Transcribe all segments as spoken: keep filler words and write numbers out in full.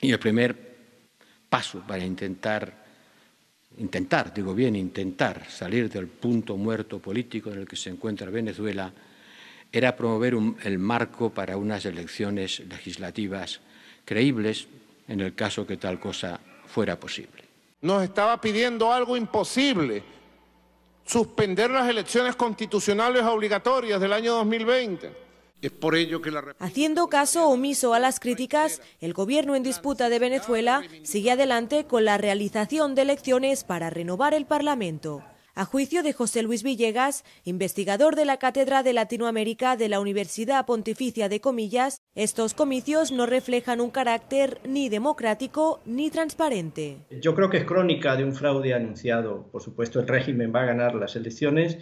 Y el primer paso para intentar, intentar, digo bien, intentar salir del punto muerto político en el que se encuentra Venezuela era promover un, el marco para unas elecciones legislativas creíbles en el caso que tal cosa fuera posible. Nos estaba pidiendo algo imposible, suspender las elecciones constitucionales obligatorias del año dos mil veinte. Es por ello que la... Haciendo caso omiso a las críticas, el gobierno en disputa de Venezuela sigue adelante con la realización de elecciones para renovar el Parlamento. A juicio de José Luis Villegas, investigador de la Cátedra de Latinoamérica de la Universidad Pontificia de Comillas, estos comicios no reflejan un carácter ni democrático ni transparente. Yo creo que es crónica de un fraude anunciado. Por supuesto, el régimen va a ganar las elecciones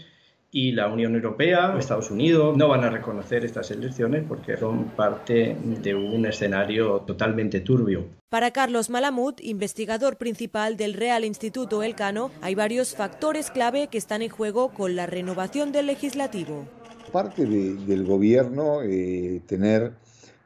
y la Unión Europea o Estados Unidos no van a reconocer estas elecciones porque son parte de un escenario totalmente turbio. Para Carlos Malamud, investigador principal del Real Instituto Elcano, hay varios factores clave que están en juego con la renovación del legislativo. Parte de, del gobierno eh, tener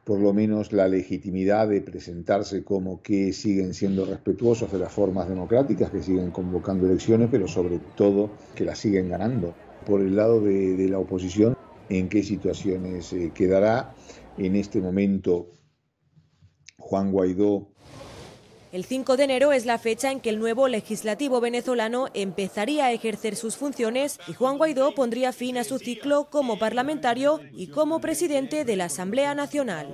por lo menos la legitimidad de presentarse como que siguen siendo respetuosos de las formas democráticas, que siguen convocando elecciones, pero sobre todo que las siguen ganando. Por el lado de, de la oposición, en qué situaciones eh, quedará en este momento Juan Guaidó. El cinco de enero es la fecha en que el nuevo legislativo venezolano empezaría a ejercer sus funciones y Juan Guaidó pondría fin a su ciclo como parlamentario y como presidente de la Asamblea Nacional.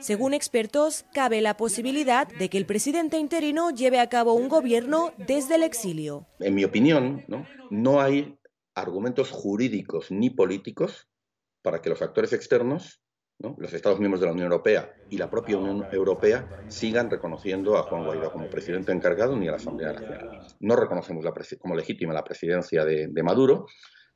Según expertos, cabe la posibilidad de que el presidente interino lleve a cabo un gobierno desde el exilio. En mi opinión, no, no hay argumentos jurídicos ni políticos para que los actores externos, ¿no?, los Estados miembros de la Unión Europea y la propia Unión Europea, sigan reconociendo a Juan Guaidó como presidente encargado ni a la Asamblea Nacional. No reconocemos la como legítima la presidencia de, de Maduro,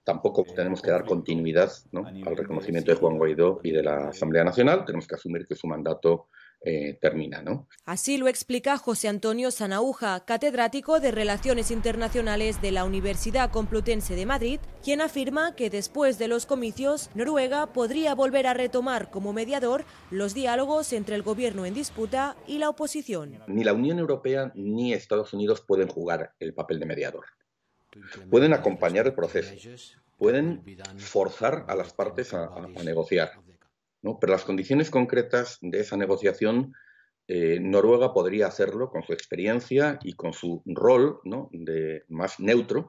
tampoco tenemos que dar continuidad, ¿no?, al reconocimiento de Juan Guaidó y de la Asamblea Nacional, tenemos que asumir que su mandato Eh, termina, ¿no? Así lo explica José Antonio Sanauja, catedrático de Relaciones Internacionales de la Universidad Complutense de Madrid, quien afirma que después de los comicios, Noruega podría volver a retomar como mediador los diálogos entre el gobierno en disputa y la oposición. Ni la Unión Europea ni Estados Unidos pueden jugar el papel de mediador. Pueden acompañar el proceso, pueden forzar a las partes a, a, a negociar, ¿no? Pero las condiciones concretas de esa negociación, eh, Noruega podría hacerlo con su experiencia y con su rol, ¿no?, de más neutro.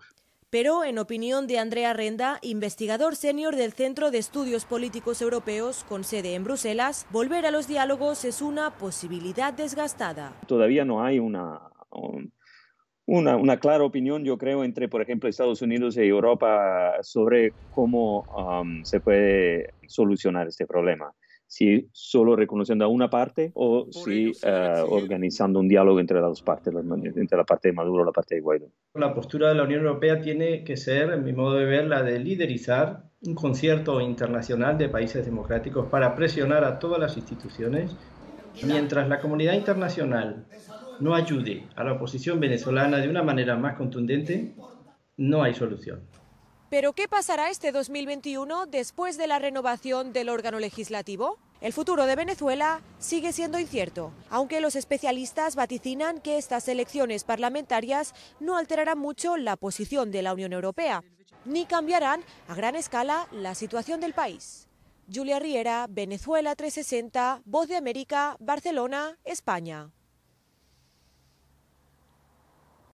Pero, en opinión de Andrea Renda, investigador senior del Centro de Estudios Políticos Europeos, con sede en Bruselas, volver a los diálogos es una posibilidad desgastada. Todavía no hay una... Un... Una, una clara opinión, yo creo, entre, por ejemplo, Estados Unidos y Europa sobre cómo um, se puede solucionar este problema. Si solo reconociendo a una parte o si uh, organizando un diálogo entre las dos partes, entre la parte de Maduro y la parte de Guaidó. La postura de la Unión Europea tiene que ser, en mi modo de ver, la de liderizar un concierto internacional de países democráticos para presionar a todas las instituciones. Mientras la comunidad internacional no ayude a la oposición venezolana de una manera más contundente, no hay solución. ¿Pero qué pasará este dos mil veintiuno después de la renovación del órgano legislativo? El futuro de Venezuela sigue siendo incierto, aunque los especialistas vaticinan que estas elecciones parlamentarias no alterarán mucho la posición de la Unión Europea, ni cambiarán a gran escala la situación del país. Julia Riera, Venezuela trescientos sesenta, Voz de América, Barcelona, España.